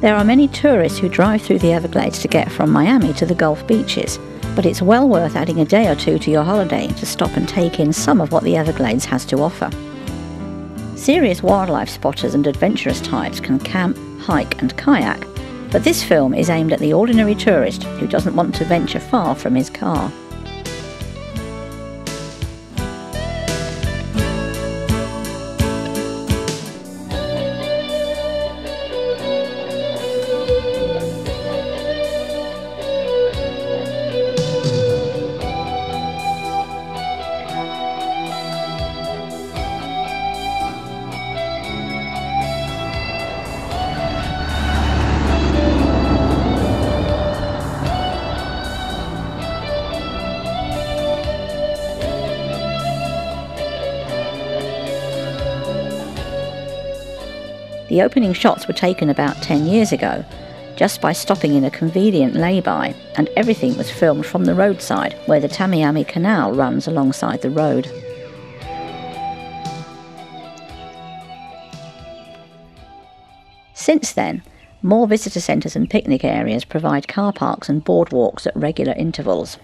There are many tourists who drive through the Everglades to get from Miami to the Gulf beaches, but it's well worth adding a day or two to your holiday to stop and take in some of what the Everglades has to offer. Serious wildlife spotters and adventurous types can camp, hike and kayak, but this film is aimed at the ordinary tourist who doesn't want to venture far from his car. The opening shots were taken about 10 years ago, just by stopping in a convenient lay-by, and everything was filmed from the roadside, where the Tamiami Canal runs alongside the road. Since then, more visitor centres and picnic areas provide car parks and boardwalks at regular intervals.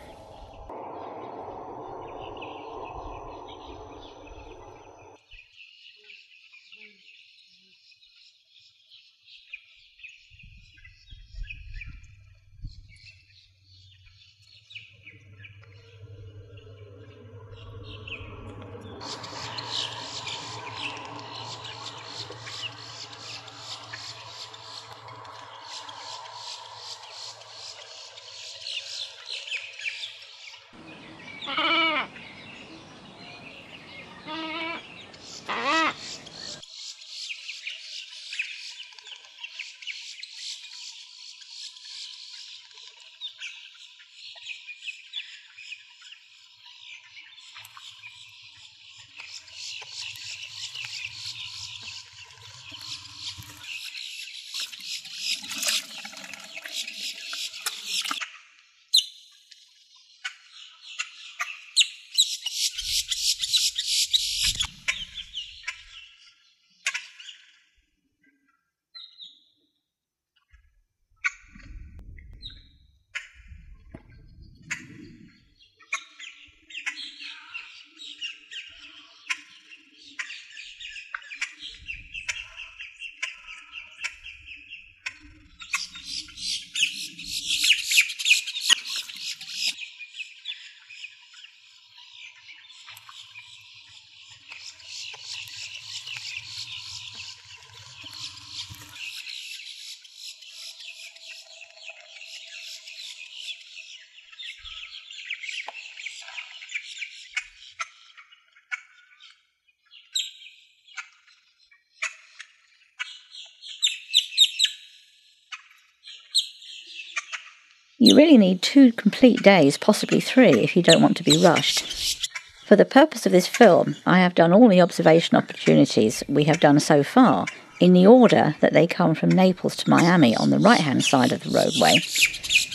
You really need 2 complete days, possibly 3, if you don't want to be rushed. For the purpose of this film, I have done all the observation opportunities we have done so far in the order that they come from Naples to Miami on the right-hand side of the roadway,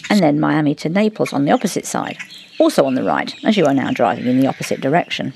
and then Miami to Naples on the opposite side, also on the right, as you are now driving in the opposite direction.